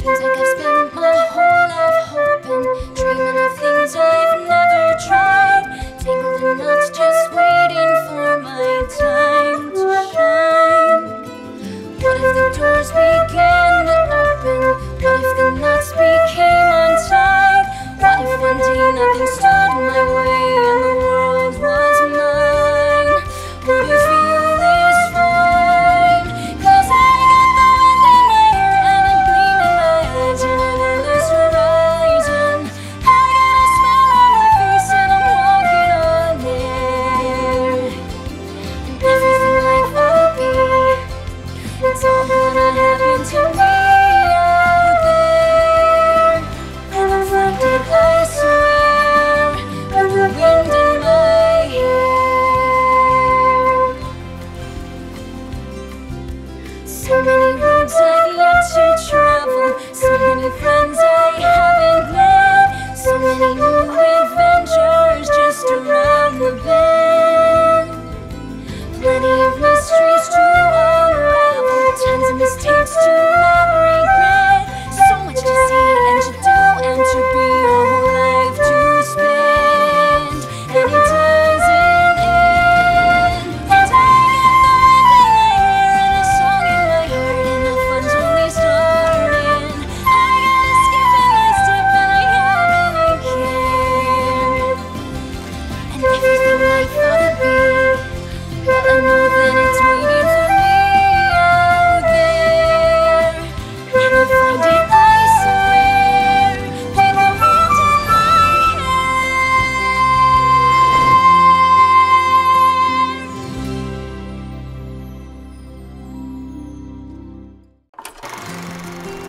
Seems like I've spent